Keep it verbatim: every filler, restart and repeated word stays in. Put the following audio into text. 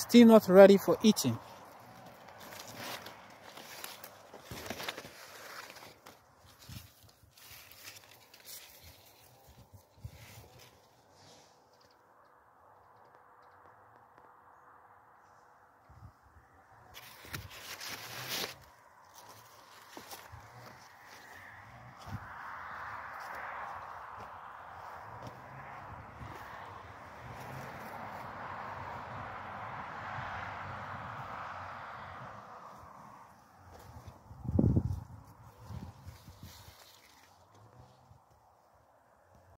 still not ready for eating.